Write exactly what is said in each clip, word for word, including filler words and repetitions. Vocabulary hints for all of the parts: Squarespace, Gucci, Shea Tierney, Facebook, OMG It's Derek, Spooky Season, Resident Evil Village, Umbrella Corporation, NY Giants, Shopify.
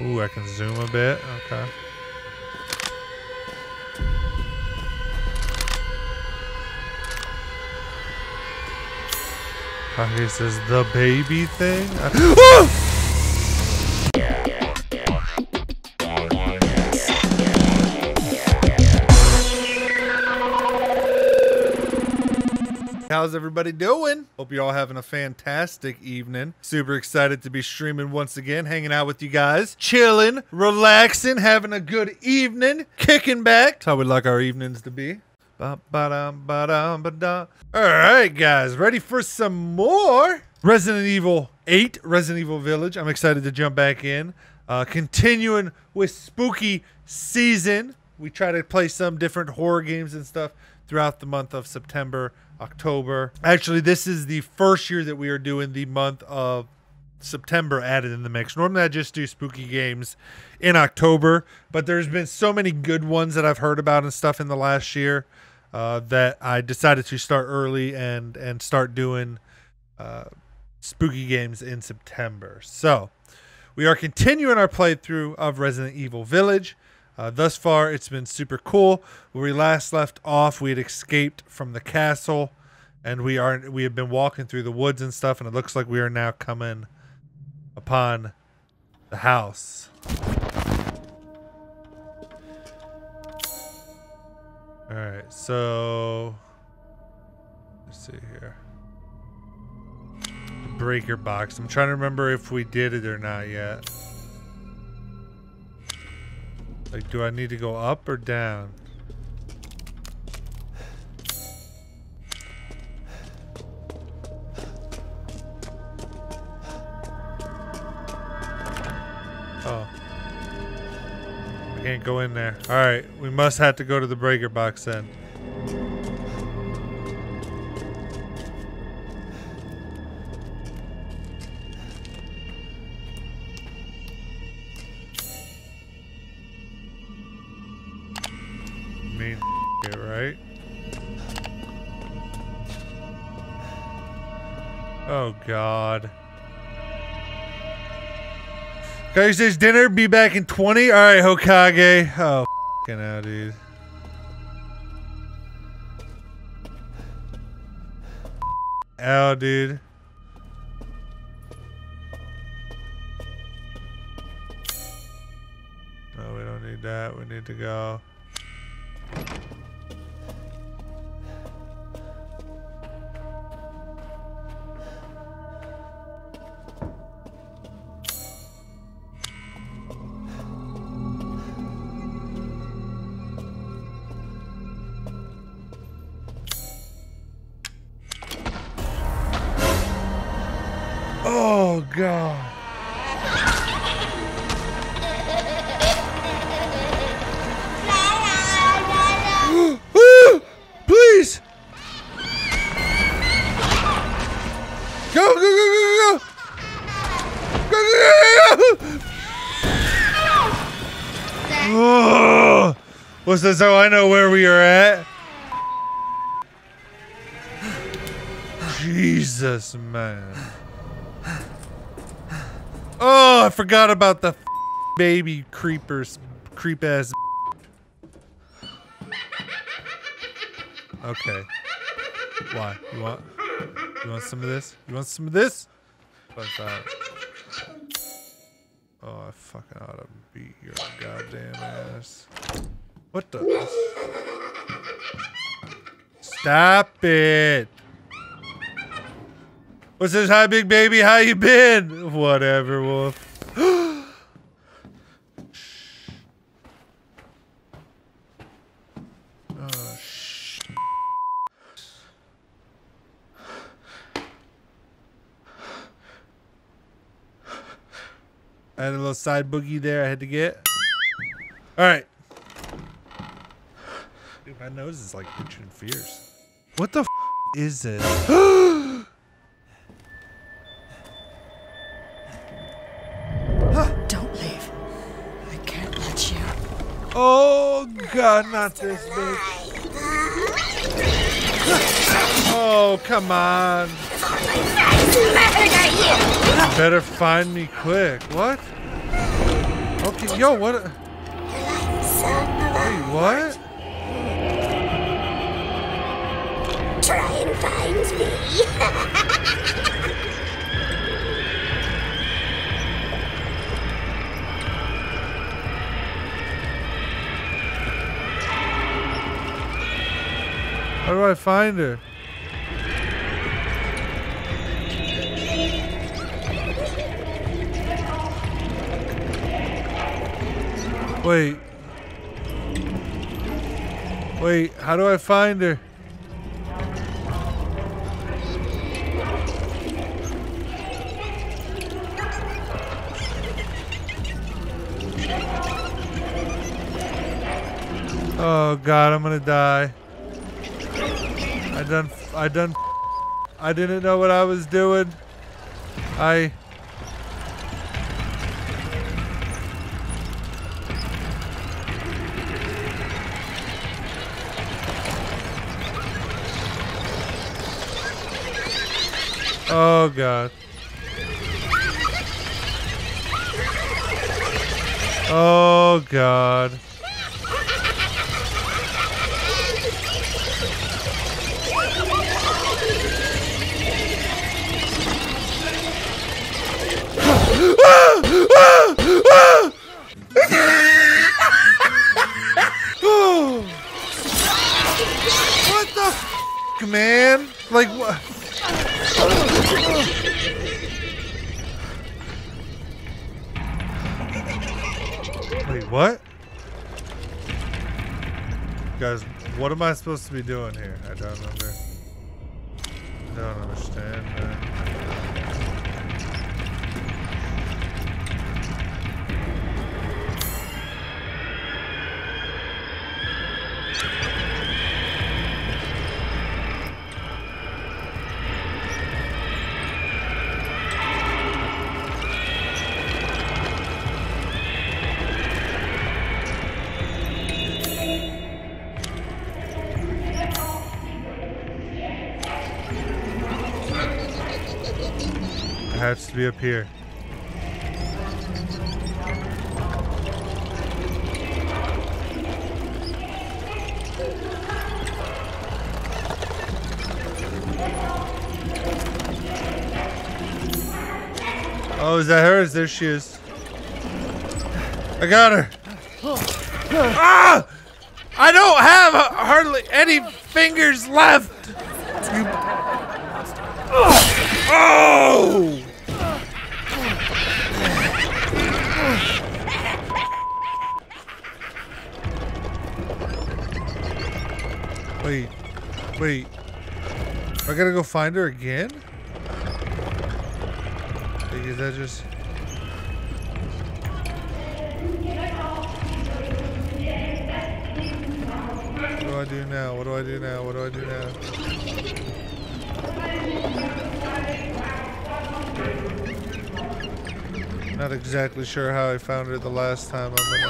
Ooh, I can zoom a bit. Okay. Oh, this is the baby thing. I oh! How's everybody doing? Hope you're all having a fantastic evening. Super excited to be streaming once again, hanging out with you guys, chilling, relaxing, having a good evening, kicking back. That's how we like our evenings to be. Ba ba dum ba dum ba dum. All right, guys, ready for some more Resident Evil eight, Resident Evil Village. I'm excited to jump back in, uh, continuing with Spooky Season. We try to play some different horror games and stuff throughout the month of September, October. Actually, this is the first year that we are doing the month of September added in the mix. Normally, I just do spooky games in October, but there's been so many good ones that I've heard about and stuff in the last year uh, that I decided to start early and, and start doing uh, spooky games in September. So we are continuing our playthrough of Resident Evil Village. Uh, thus far, it's been super cool. Where we last left off, we had escaped from the castle, and we are we have been walking through the woods and stuff, and it looks like we are now coming upon the house. All right, so let's see here. Breaker box. I'm trying to remember if we did it or not yet. Like, do I need to go up or down? Oh. I can't go in there. Alright, we must have to go to the breaker box then. Oh God. Hokage says dinner, be back in twenty. All right, Hokage. Oh, fucking hell, dude. Ow, dude. No, we don't need that. We need to go. Oh God. Please. Go, go, go, go, go. Go, go, go, go. Oh. What's this? Oh, I know where we are at. Jesus, man. Oh, I forgot about the baby creepers, creep ass. Okay. Why? You want? You want some of this? You want some of this? What's that? Oh, I fucking ought to beat your goddamn ass. What the? Stop it. What's this? Hi, big baby. How you been? Whatever, wolf. Oh, sh. I had a little side boogie there I had to get. All right. Dude, my nose is like itching fierce. What the f is this? Oh God, not this bitch. Oh, come on. Better find me quick. What? Okay, yo, what? A... Wait, what? Try and find me. How do I find her? Wait. Wait, how do I find her? Oh God, I'm gonna die. I done, I done, I didn't know what I was doing. I. Oh God. Oh God. What the f, man? Like what? Wait, what? Guys, what am I supposed to be doing here? I don't remember. I don't understand that. Has to be up here. Oh, is that her? There she is. I got her. Ah! I don't have hardly any fingers left. You... Oh! Wait, wait, I gotta go find her again? Like, is that just... What do I do now? What do I do now? What do I do now? Not exactly sure how I found her the last time. I'm gonna...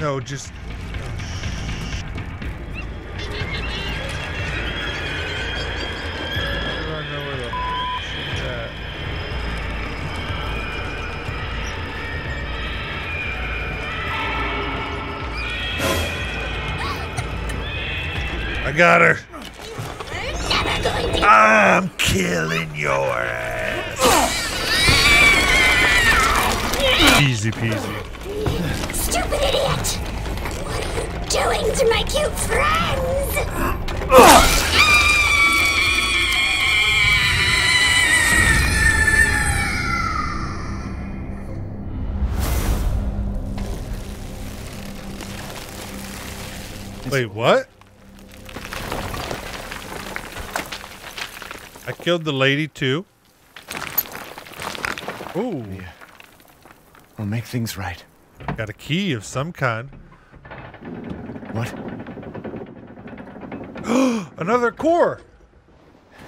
No, just... I got her. I'm killing your ass. Easy peasy. Stupid idiot! What are you doing to my cute friends? Wait, what? I killed the lady too. Ooh. Yeah. We'll make things right. Got a key of some kind. What? Another core!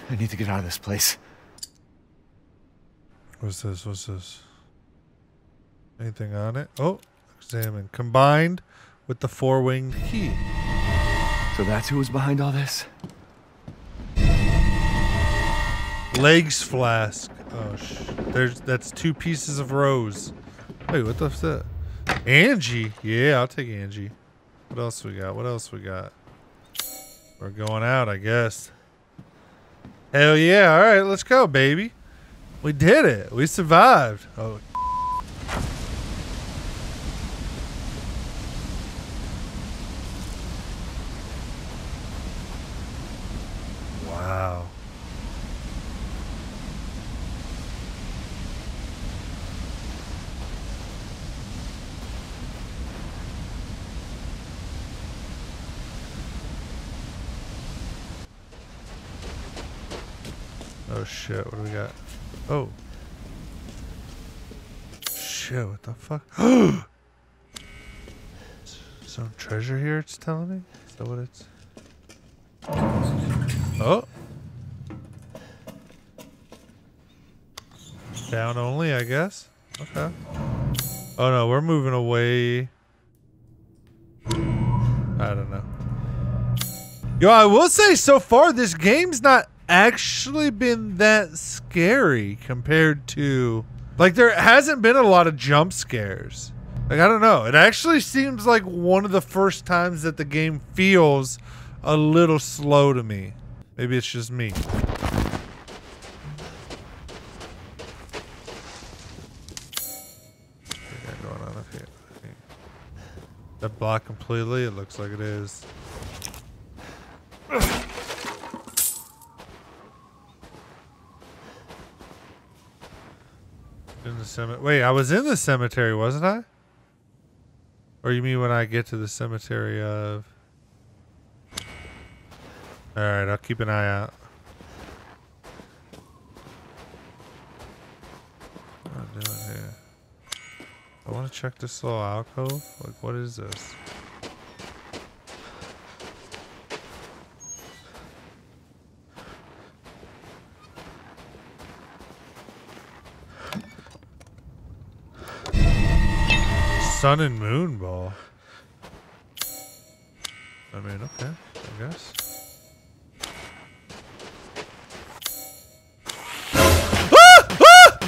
I need to get out of this place. What's this? What's this? Anything on it? Oh, examine. Combined with the four-winged key. So that's who was behind all this? Legs flask. Oh, sh there's that's two pieces of rose. Wait, what the fuck? Angie. Yeah, I'll take Angie. What else we got? What else we got? We're going out, I guess. Hell yeah! All right, let's go, baby. We did it. We survived. Oh. Wow. Oh shit, what do we got? Oh. Shit, what the fuck? Some treasure here, it's telling me? Is that what it's? Oh. Down only, I guess? Okay. Oh no, we're moving away. I don't know. Yo, I will say so far, this game's not actually been that scary compared to, like, there hasn't been a lot of jump scares. Like, I don't know, it actually seems like one of the first times that the game feels a little slow to me. Maybe it's just me. What going on up here? That block completely, it looks like it is. In the cemetery. Wait, I was in the cemetery, wasn't I? Or you mean when I get to the cemetery of... Alright, I'll keep an eye out. What am I doing here? I want to check this little alcove. Like, what is this? Sun and moon ball. I mean, okay, I guess. Ah! Ah!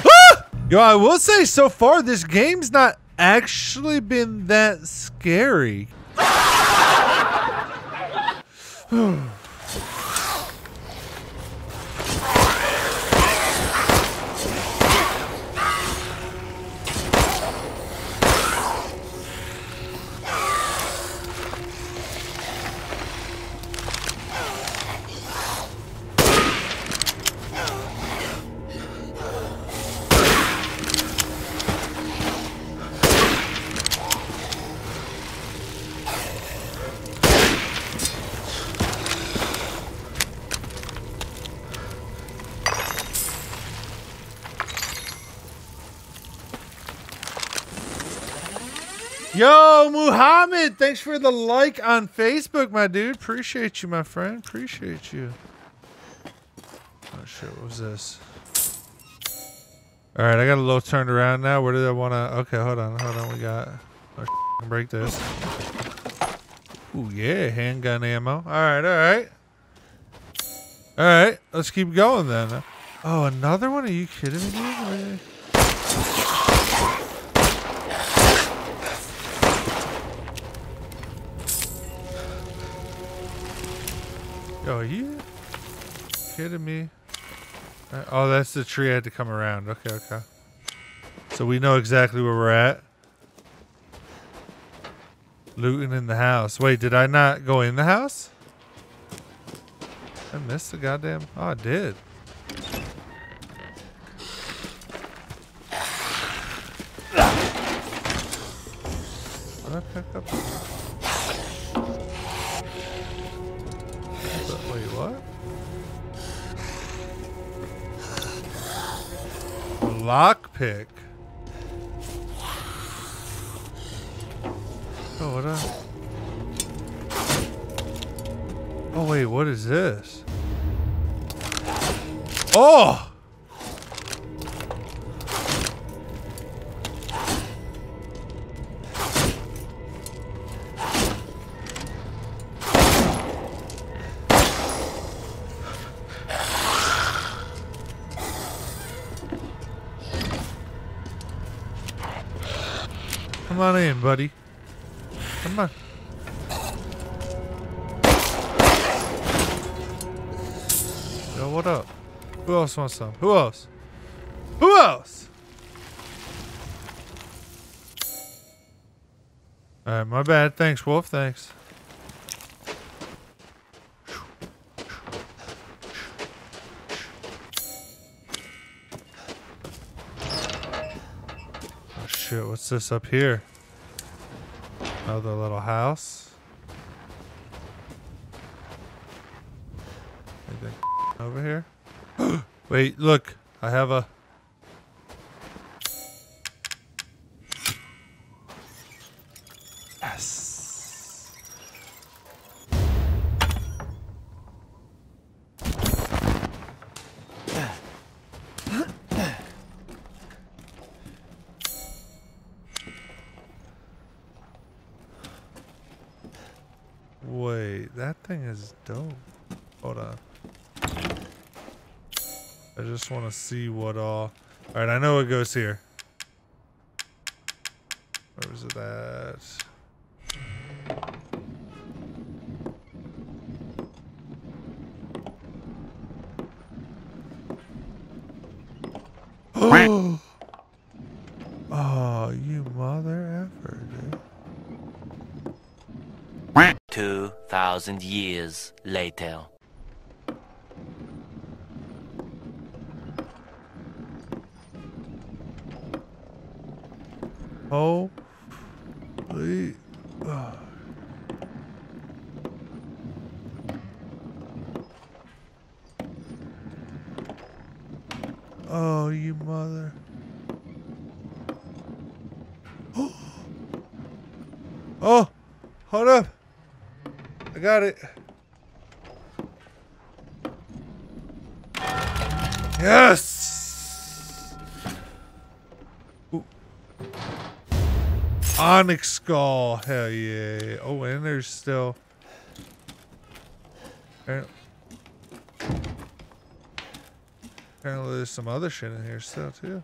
Ah! Yo, I will say so far, this game's not actually been that scary. Yo, Muhammad, thanks for the like on Facebook, my dude. Appreciate you, my friend. Appreciate you. Oh, shit, what was this? All right, I got a little turned around now. Where did I want to... Okay, hold on, hold on. We got... Oh, shit, I can break this. Ooh, yeah, handgun ammo. All right, all right. All right, let's keep going then. Oh, another one? Are you kidding me, dude? Oh, are you kidding me? Right. Oh, that's the tree I had to come around. Okay, okay. So we know exactly where we're at. Looting in the house. Wait, did I not go in the house? I missed the goddamn... Oh, I did. Did I pick up... Lockpick. Oh, what up? Oh, wait, what is this? Oh! Come on in, buddy. Come on. Yo, what up? Who else wants some? Who else? Who else? Alright, my bad. Thanks, Wolf. Thanks. Oh shit, what's this up here? Another little house. Anything over here? Wait, look. I have a... Yes. Wait, that thing is dope. Hold on. I just want to see what all... Alright, I know it goes here. Where was it at? Oh! Oh, you mother effer, dude. Two thousand years later. Oh, please. Oh. Oh, you mother. Oh. Oh, hold up. I got it. Yes. Onyx skull, hell yeah. Oh, and there's still... Apparently, apparently there's some other shit in here still, too.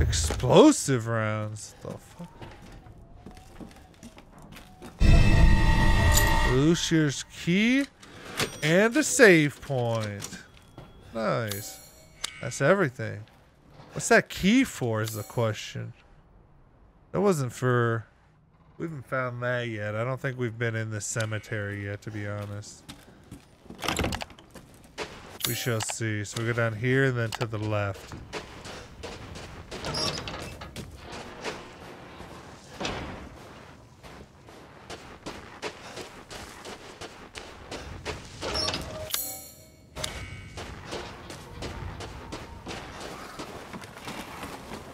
Explosive rounds. The fuck? Lucier's key and a save point. Nice. That's everything. What's that key for is the question. That wasn't for... We haven't found that yet. I don't think we've been in the cemetery yet, to be honest. We shall see. So we go down here and then to the left.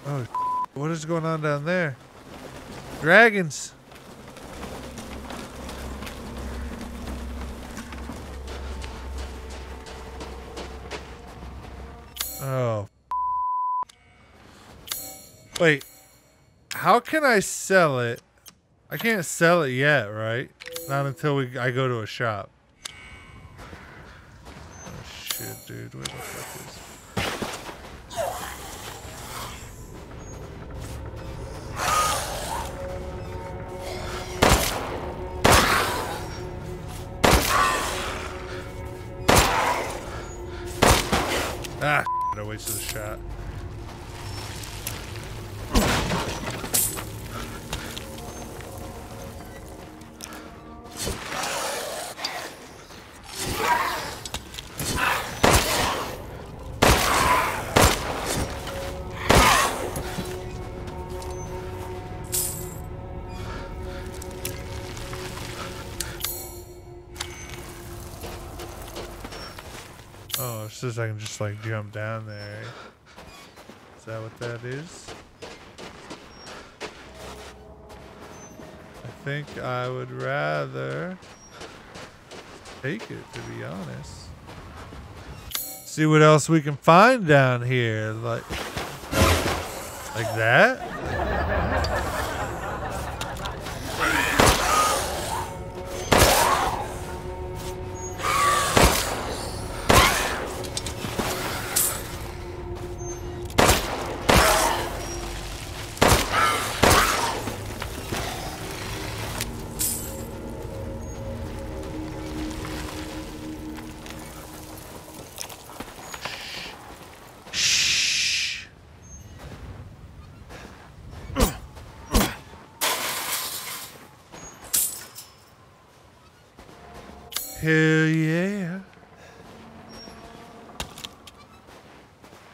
Oh, what is going on down there? Dragons. Oh. Wait. How can I sell it? I can't sell it yet, right? Not until we I go to a shop. Oh shit, dude. Where the fuck is... Ah, I wasted the shot. Oh, it's just I can just like jump down there. Is that what that is? I think I would rather take it, to be honest. See what else we can find down here. Like, like that? Hell yeah.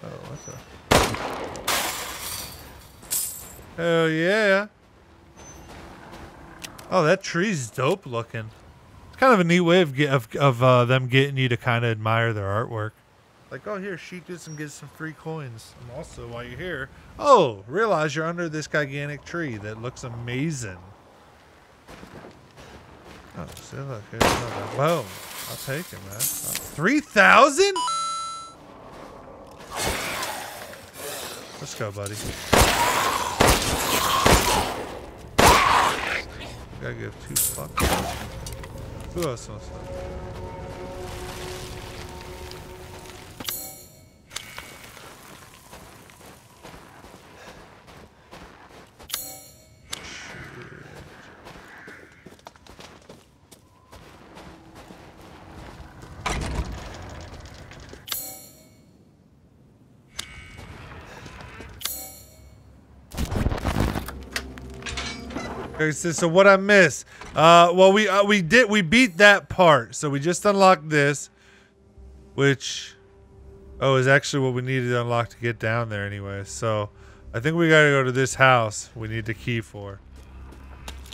Oh, what's that? Hell yeah. Oh, that tree's dope looking. It's kind of a neat way of get, of, of uh, them getting you to kind of admire their artwork. Like, oh, here, shoot this and get some free coins. And also, while you're here, oh, realize you're under this gigantic tree that looks amazing. Oh, see, look, here's another. Whoa, I'll take it, man. three thousand? Let's go, buddy. I gotta give two fucks. Who else wants that? So what I miss? Uh, well, we uh, we did we beat that part, so we just unlocked this, which oh is actually what we needed to unlock to get down there anyway. So I think we gotta go to this house. We need the key for.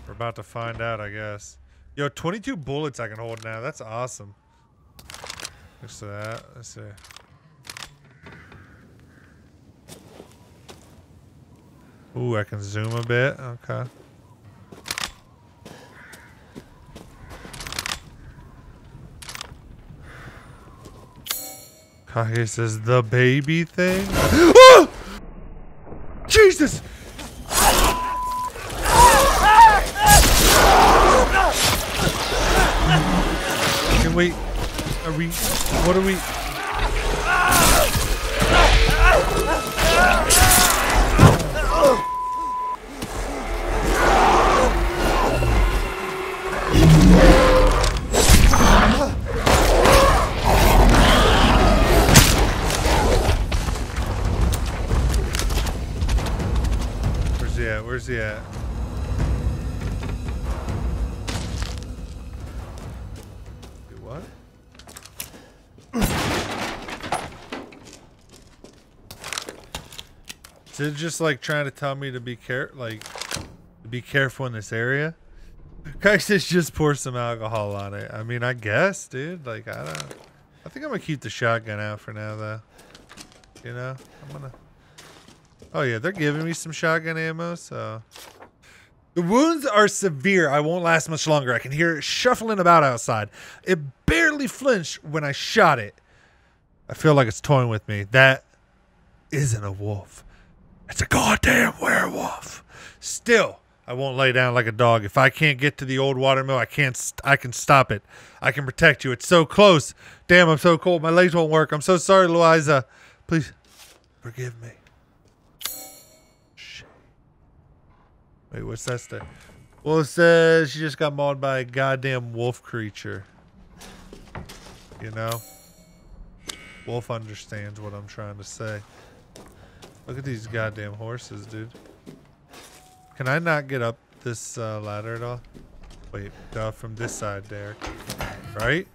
We're about to find out, I guess. Yo, twenty-two bullets I can hold now. That's awesome. Next to that, let's see. Ooh, I can zoom a bit. Okay. I guess this is the baby thing. Oh! Jesus! Okay, wait. Are we? What are we? Where's he at? Wait, what? Is it just like trying to tell me to be care like to be careful in this area? Cactus just pour some alcohol on it. I mean, I guess, dude. Like, I don't. I think I'm gonna keep the shotgun out for now, though. You know, I'm gonna. Oh yeah, they're giving me some shotgun ammo, so... The wounds are severe. I won't last much longer. I can hear it shuffling about outside. It barely flinched when I shot it. I feel like it's toying with me. That isn't a wolf. It's a goddamn werewolf. Still, I won't lay down like a dog. If I can't get to the old watermill, I can't. St I can stop it. I can protect you. It's so close. Damn, I'm so cold. My legs won't work. I'm so sorry, Louisa. Please forgive me. Wait, what's that stuff? Well, it says she just got mauled by a goddamn wolf creature. You know? Wolf understands what I'm trying to say. Look at these goddamn horses, dude. Can I not get up this uh, ladder at all? Wait, uh, from this side, Derek. Right?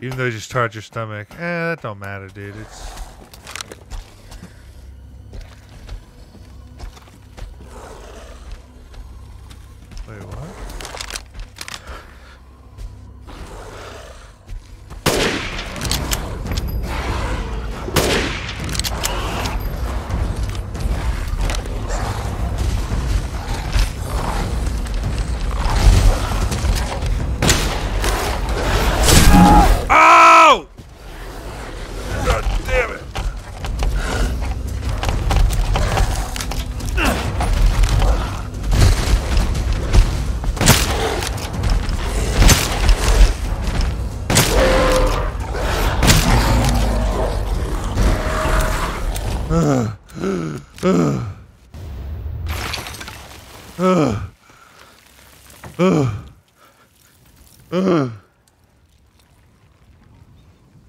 Even though you just tore your stomach. Eh, that don't matter, dude. It's... Wait, what? Oh! God damn it. Ugh. Ugh. Ugh. Ugh. Ugh.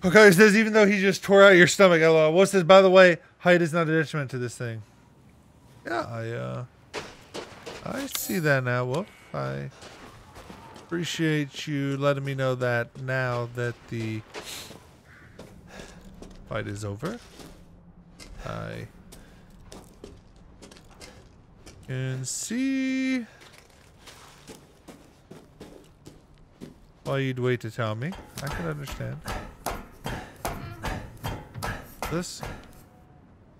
Okay, it says even though he just tore out your stomach, L O L. What's this? By the way, height is not a detriment to this thing. Yeah, I uh, I see that now. Wolf, I Appreciate you letting me know that now that the fight is over. I can see why you'd wait to tell me. I can understand. This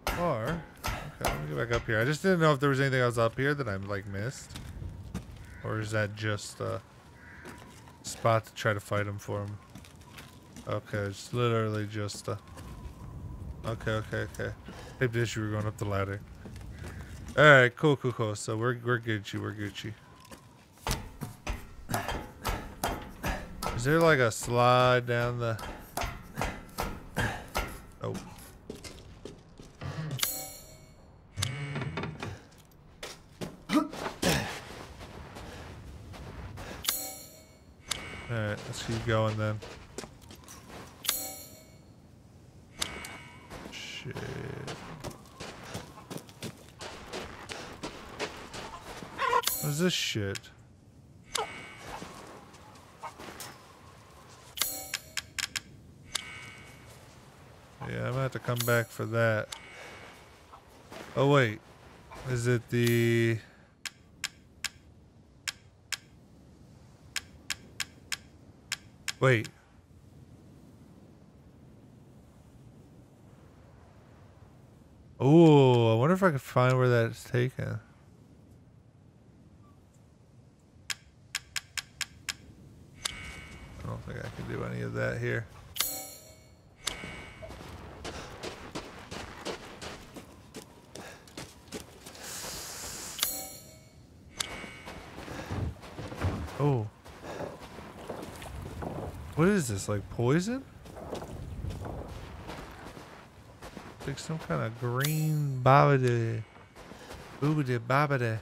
bar. Okay, let me go back up here. I just didn't know if there was anything else up here that I'm like missed. Or is that just a spot to try to fight him for him? Okay, it's literally just a... Okay, okay, okay. Maybe the issue we're going up the ladder. Alright, cool, cool, cool. So we're, we're Gucci, we're Gucci. Is there like a slide down the... Oh. Alright, let's keep going then. Shit. What is this shit? Yeah, I'm gonna have to come back for that. Oh wait, is it the... Wait. Oh, I wonder if I can find where that's taken. I don't think I can do any of that here. Oh. What is this, like poison? Like some kind of green bobbity, boobity bobbity.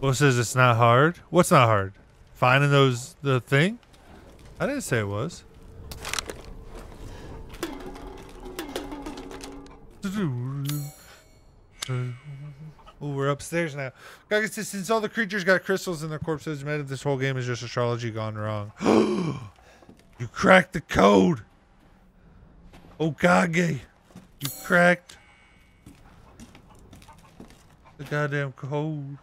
Well, it says it's not hard. What's not hard? Finding those the thing? I didn't say it was. Oh, we're upstairs now. Guys, since all the creatures got crystals in their corpses, man, this whole game is just astrology gone wrong. You cracked the code. Okage, you cracked the goddamn code.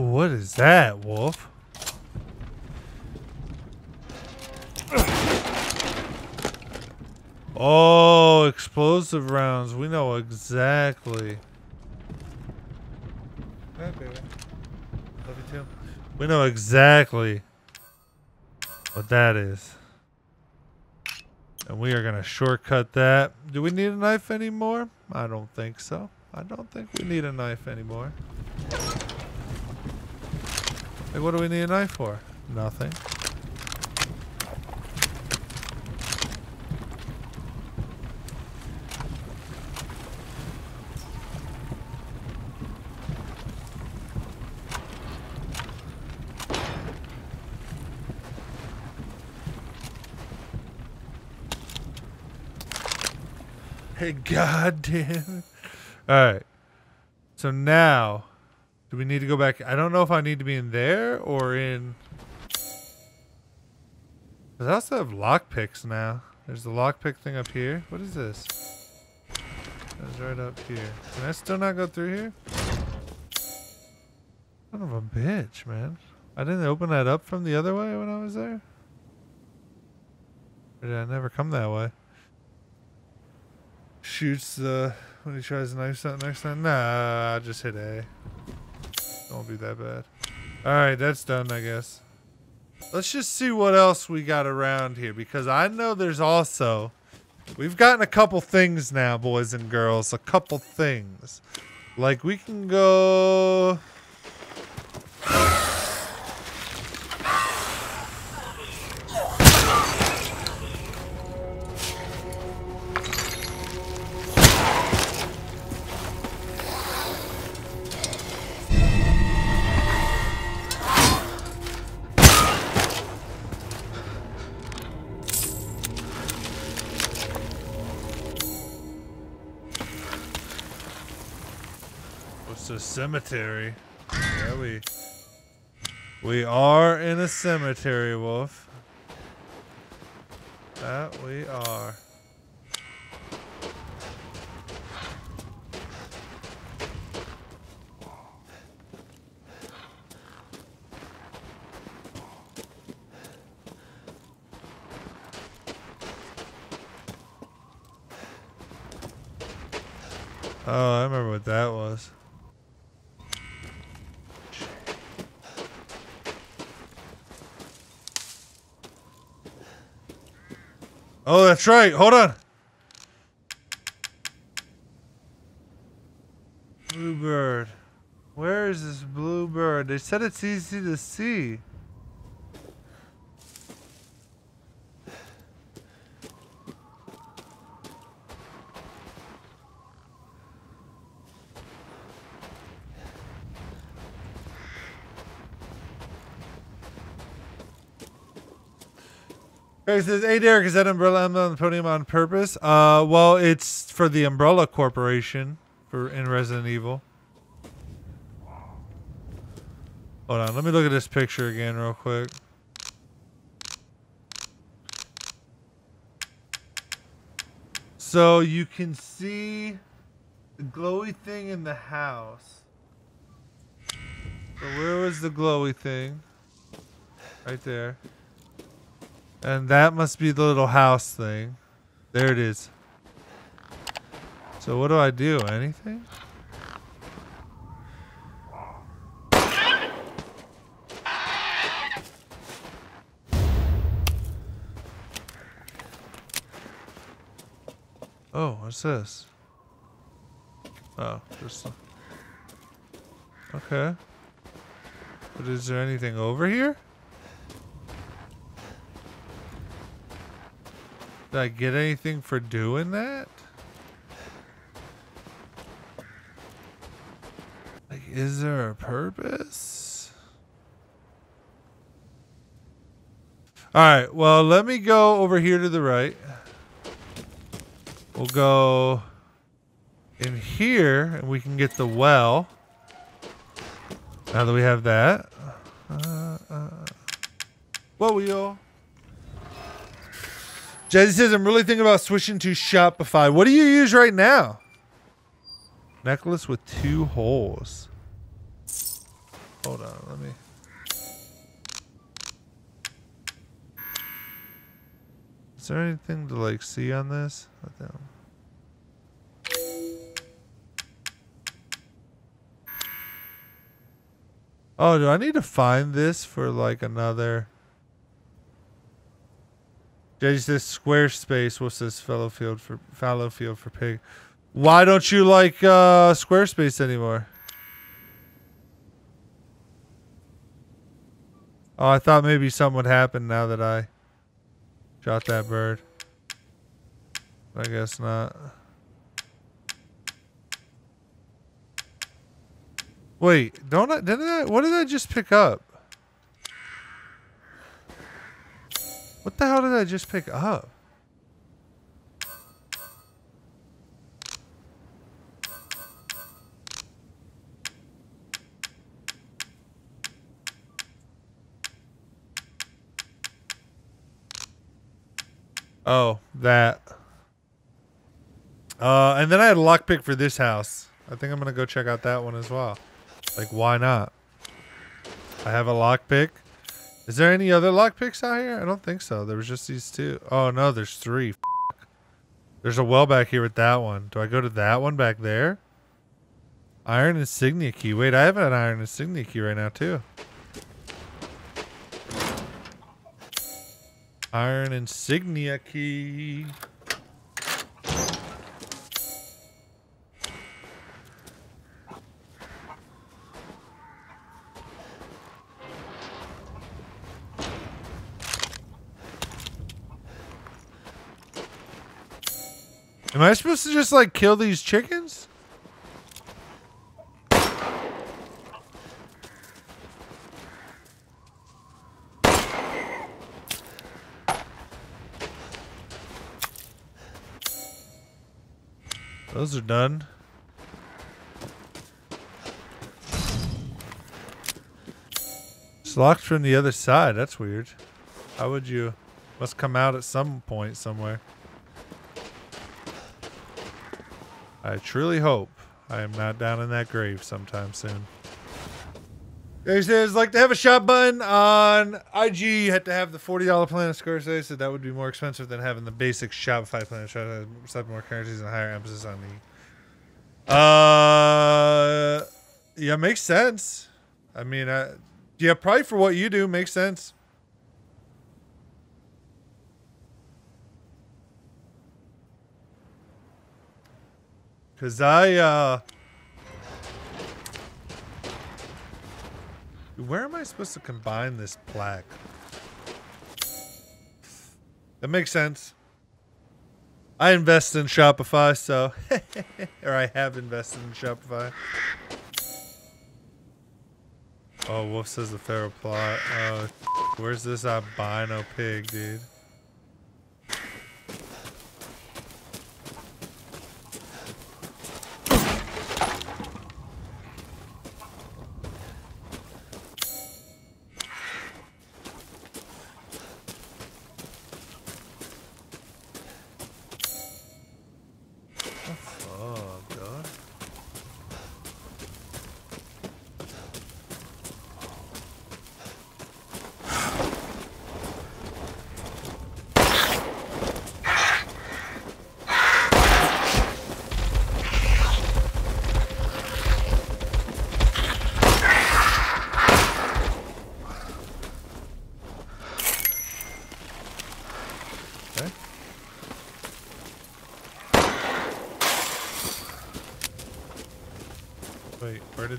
What is that, wolf? Oh, explosive rounds. We know exactly. Hi, baby. Love you too. We know exactly what that is. And we are going to shortcut that. Do we need a knife anymore? I don't think so. I don't think we need a knife anymore. Like, what do we need a knife for? Nothing. Hey, goddamn. All right. So now Do we need to go back? I don't know if I need to be in there or in... Because I also have lockpicks now. There's the lockpick thing up here. What is this? That's right up here. Can I still not go through here? Son of a bitch, man. I didn't open that up from the other way when I was there? Or did I never come that way? Shoots the... when he tries to knife something next time? Nah, I just hit A. Won't be that bad. Alright, that's done, I guess. Let's just see what else we got around here, because I know there's also... We've gotten a couple things now, boys and girls. A couple things. Like, we can go... Cemetery. Yeah, we we are in a cemetery, Wolf. That we are. Oh, I remember what that was. Oh, that's right. Hold on. Bluebird. Where is this bluebird? They said it's easy to see. It says, hey Derek, is that umbrella emblem on the podium on purpose? Uh, well, it's for the Umbrella Corporation for in Resident Evil. Hold on, let me look at this picture again real quick. So you can see the glowy thing in the house. So where was the glowy thing? Right there. And that must be the little house thing. There it is. So what do I do? Anything? Oh, what's this? Oh, just... Okay. But is there anything over here? Did I get anything for doing that? Like, is there a purpose? Alright, well, let me go over here to the right. We'll go in here, and we can get the well. Now that we have that. Uh, uh. Whoa, y'all. Jazzy says, I'm really thinking about switching to Shopify. What do you use right now? Necklace with two holes. Hold on, let me... Is there anything to, like, see on this? Oh, do I need to find this for, like, another... Jay says Squarespace. What's this fellow field for fallow field for pig? Why don't you like uh, Squarespace anymore? Oh, I thought maybe something would happen now that I shot that bird. I guess not. Wait, don't I? Didn't I? What did I just pick up? What the hell did I just pick up? Oh, that. Uh, and then I had a lockpick for this house. I think I'm gonna go check out that one as well. Like, why not? I have a lockpick. Is there any other lockpicks out here? I don't think so. There was just these two. Oh no, there's three. F there's a well back here with that one. Do I go to that one back there? Iron insignia key. Wait, I have an iron insignia key right now too. Iron insignia key. Am I supposed to just like kill these chickens? Those are done. It's locked from the other side. That's weird. How would you? Must come out at some point somewhere. I truly hope I am not down in that grave sometime soon. They says, like to have a shop button on I G, you had to have the forty dollar plan of Squarespace, so that would be more expensive than having the basic Shopify plan. Try to accept more currencies and higher emphasis on the... Uh, yeah, makes sense. I mean, I, yeah, probably for what you do, makes sense. Because I... Uh, where am I supposed to combine this plaque? That makes sense. I invest in Shopify, so... or I have invested in Shopify. Oh, Wolf says the feral plot. Oh, where's this albino pig, dude?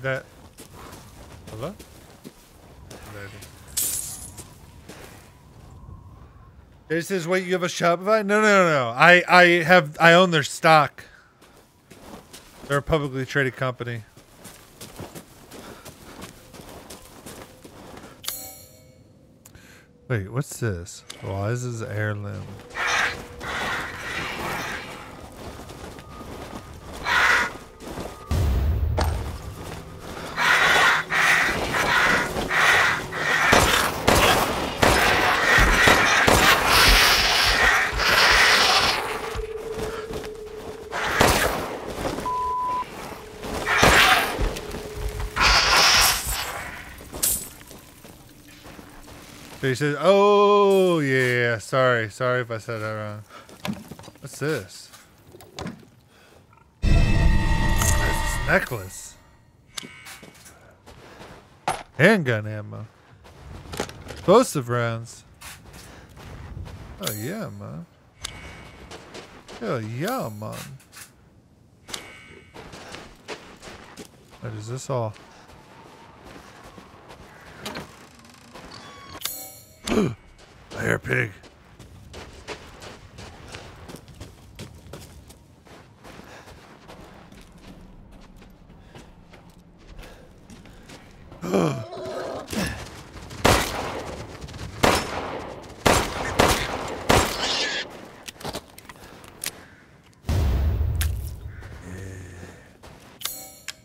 That hello it says wait, you have a Shopify? No, no, no, no. I I have I own their stock. They're a publicly traded company. Wait, what's this? Why is this heirloom? He says, oh, yeah, sorry. Sorry if I said that wrong. What's this? This necklace. Handgun ammo. Explosive rounds. Oh, yeah, man. Oh, yeah, man. What is this all? I hear a pig.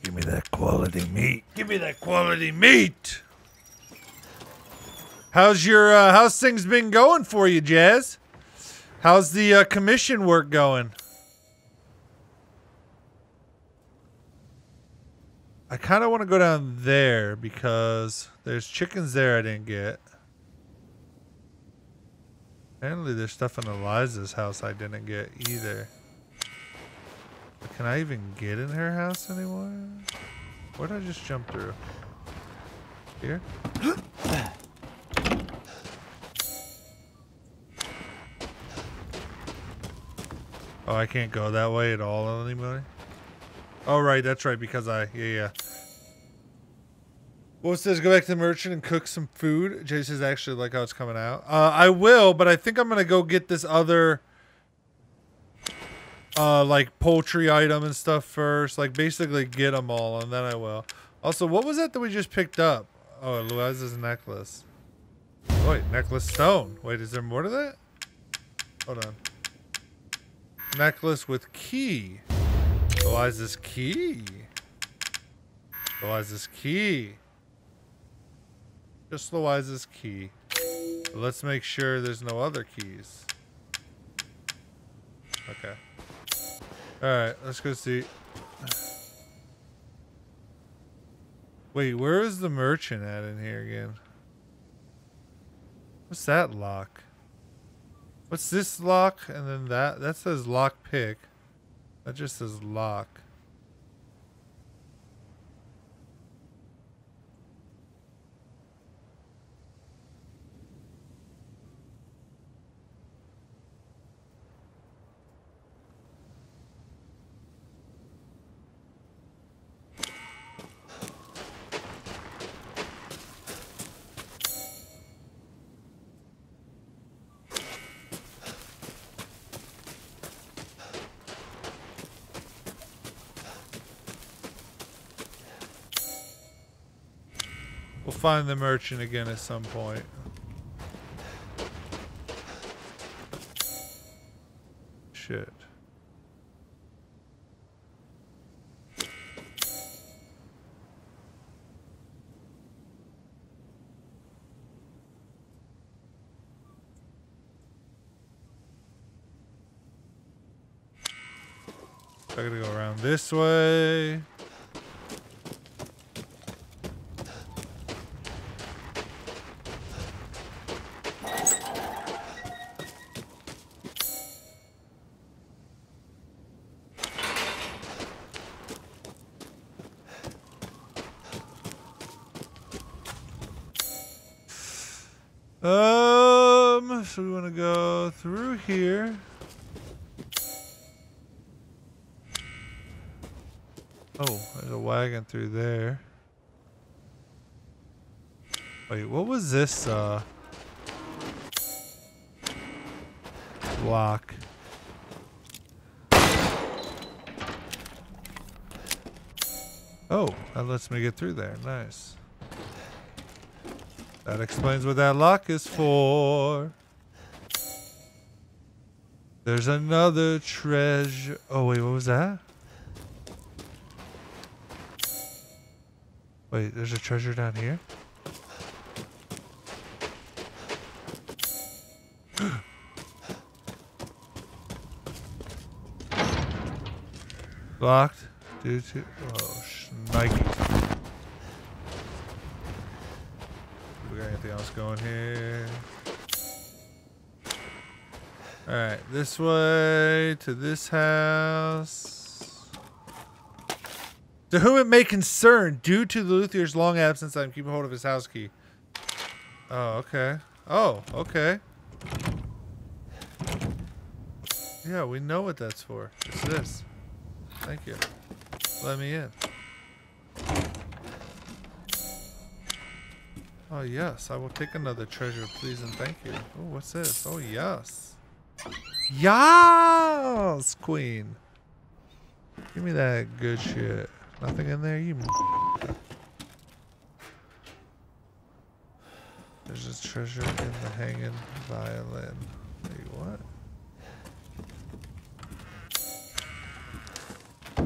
Give me that quality meat. Give me that quality meat. How's your, uh, how's things been going for you, Jazz? How's the uh, commission work going? I kind of want to go down there because there's chickens there I didn't get. Apparently there's stuff in Eliza's house I didn't get either. But can I even get in her house anymore? Where did I just jump through? Here? Oh, I can't go that way at all anymore? Oh, right, that's right, because I, yeah, yeah. Wolf says, go back to the merchant and cook some food. Jay says, actually, like how it's coming out. Uh, I will, but I think I'm going to go get this other, uh, like, poultry item and stuff first. Like, basically get them all, and then I will. Also, what was that that we just picked up? Oh, Luiza's necklace. Oh, wait, necklace stone. Wait, is there more to that? Hold on. Necklace with key. Eliza's key. Eliza's key. Just Eliza's key. But let's make sure there's no other keys. Okay. Alright, let's go see. Wait, where is the merchant at in here again? What's that lock? What's this lock? And then that. That says lock pick. That just says lock. Find the merchant again at some point. Shit. I gotta go around this way. Through there. Wait, what was this uh block? Oh, that lets me get through there. Nice. That explains what that lock is for. There's another treasure. Oh wait, what was that? Wait, there's a treasure down here? Locked due to... Oh, snike. We got anything else going here? Alright, this way to this house. To whom it may concern, due to the Luthier's long absence, I'm keeping hold of his house key. Oh, okay. Oh, okay. Yeah, we know what that's for. It's this. Thank you. Let me in. Oh, yes. I will take another treasure, please, and thank you. Oh, what's this? Oh, yes. Yes, Queen. Give me that good shit. Nothing in there, you. There's a treasure in the hanging violin. Wait, what?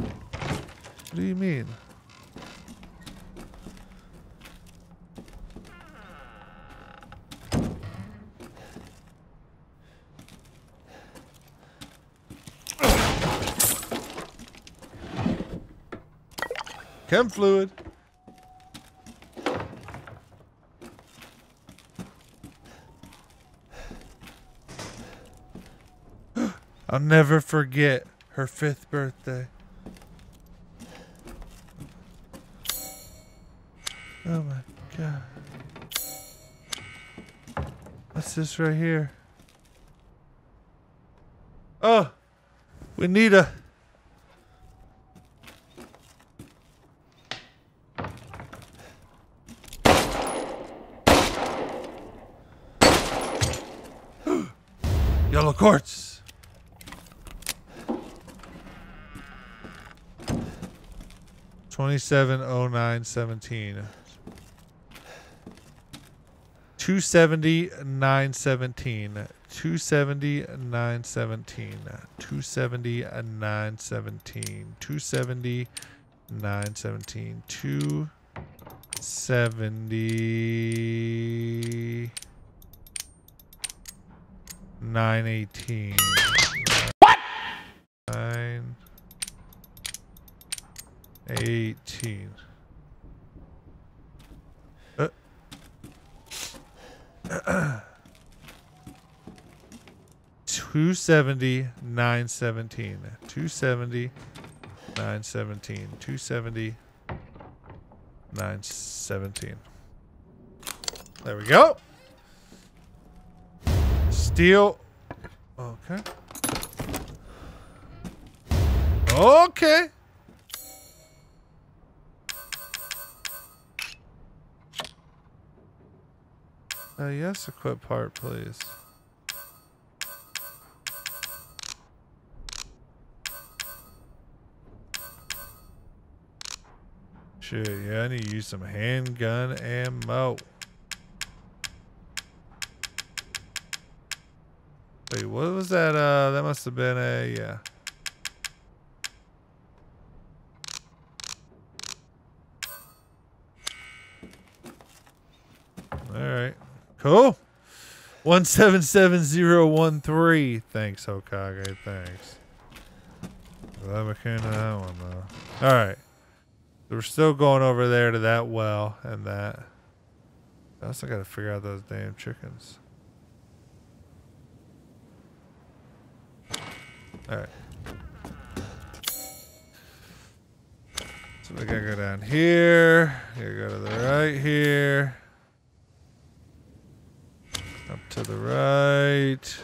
What do you mean? Chem fluid. I'll never forget her fifth birthday. Oh my God. What's this right here? Oh, we need a... Yellow quartz. twenty-seven oh nine seventeen. two seventy nine seventeen. two seventy nine seventeen. two seventy nine seventeen. two seventy nine seventeen. two seventy nine eighteen. What? Nine. Eighteen. Uh. Two seventy nine seventeen. Two seventy nine seventeen. Two seventy nine seventeen. There we go. Steel. Okay. Okay. Uh, yes, equip part, please. Shit, yeah, I need to use some handgun ammo. Wait, what was that? Uh, that must have been a, yeah. All right. Cool. one seven seven zero one three. Thanks, Hokage. Thanks. Glad we came to that one, though. Alright. So we're still going over there to that well and that. I also got to figure out those damn chickens. Alright. So we gotta go down here. Gotta go to the right here. Up to the right.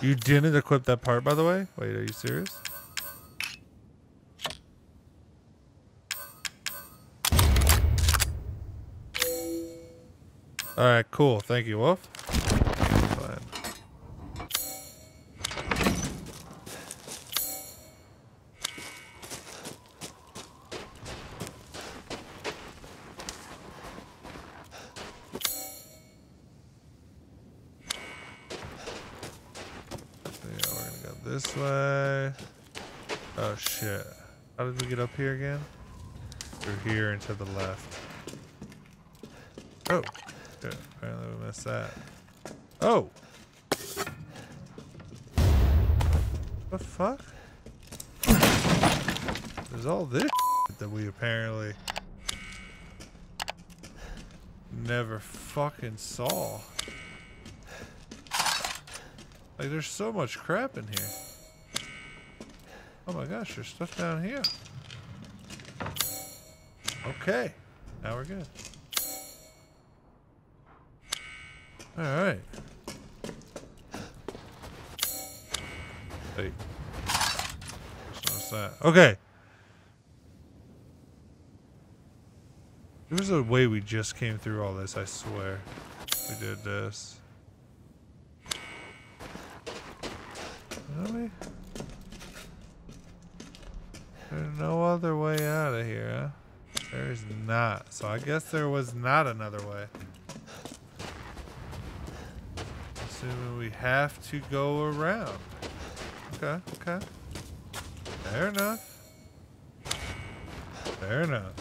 You didn't equip that part, by the way? Wait, are you serious? Alright, cool. Thank you, Wolf. Fine. This way. Oh shit. How did we get up here again? Through here and to the left. Oh. Shit. Apparently we missed that. Oh. What the fuck? There's all this shit that we apparently never fucking saw. Like, there's so much crap in here. Oh my gosh, there's stuff down here. Okay, now we're good. All right. Wait. What's that? Okay. There was a way we just came through all this, I swear. We did this. Really? There's no other way out of here, huh? There's not. So I guess there was not another way. Assuming we have to go around. Okay, okay. Fair enough. Fair enough.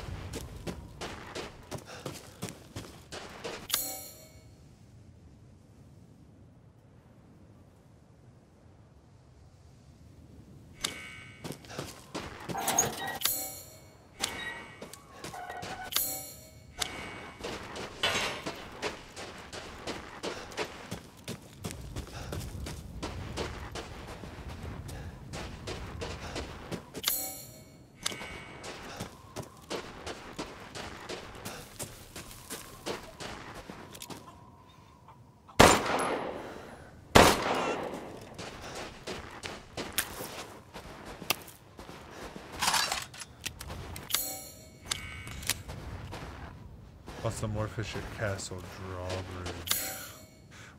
Plus a more efficient castle drawbridge.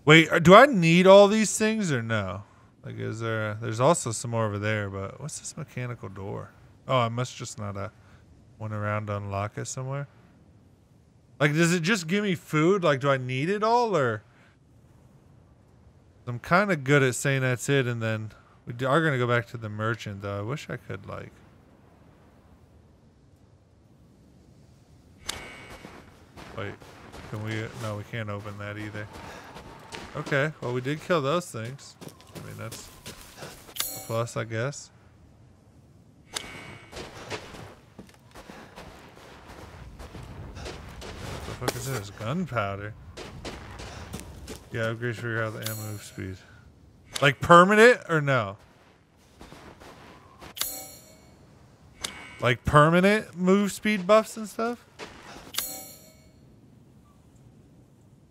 Wait, do I need all these things or no? Like, is there? There's also some more over there, but what's this mechanical door? Oh, I must just not uh, went around to unlock it somewhere. Like, does it just give me food? Like, do I need it all, or? I'm kind of good at saying that's it, and then we are gonna go back to the merchant. Though I wish I could like. Wait, can we? No, we can't open that either. Okay, well, we did kill those things. I mean, that's a plus, I guess. What the fuck is this? Gunpowder. Yeah, upgrades for your health and move speed. Like permanent or no? Like permanent move speed buffs and stuff?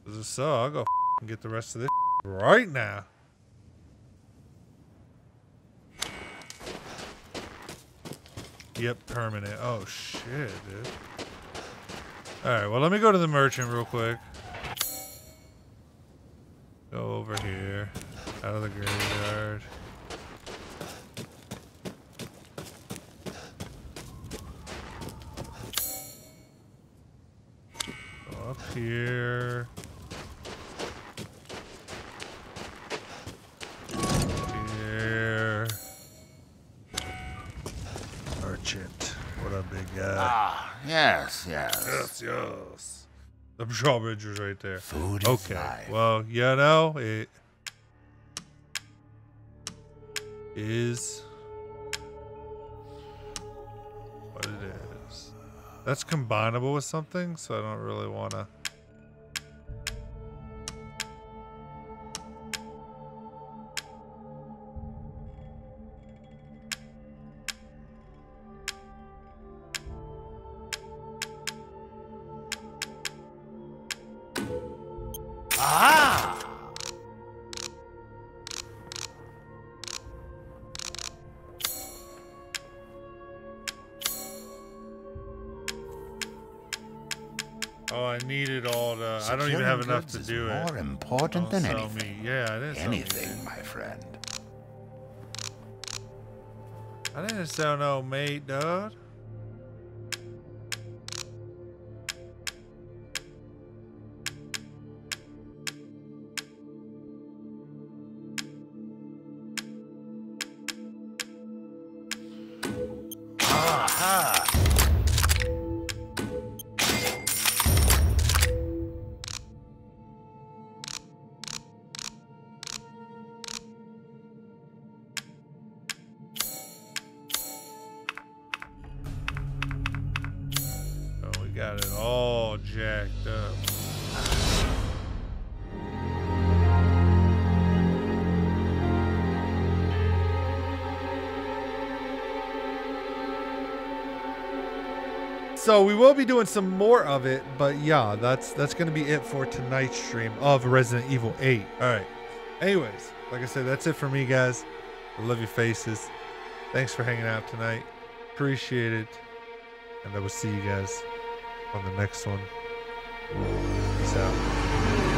Because if so, I'll go and get the rest of this right now. Yep, permanent. Oh shit, dude. Alright, well, let me go to the merchant real quick. Go over here. Out of the graveyard. Go up here. Up here. Merchant. What a big guy. Ah. Yes, yes. Yes, yes. The drawbridge was right there. Food okay. Is life. Well, you know, it is what it is. That's combinable with something, so I don't really want to. To do it. More important than anything. Yeah, it is. Anything, my friend. I didn't sell no meat, dude. So we will be doing some more of it, but yeah, that's that's gonna be it for tonight's stream of Resident Evil eight. All right. Anyways, like I said, that's it for me, guys. I love your faces. Thanks for hanging out tonight. Appreciate it, and I will see you guys on the next one. Peace out.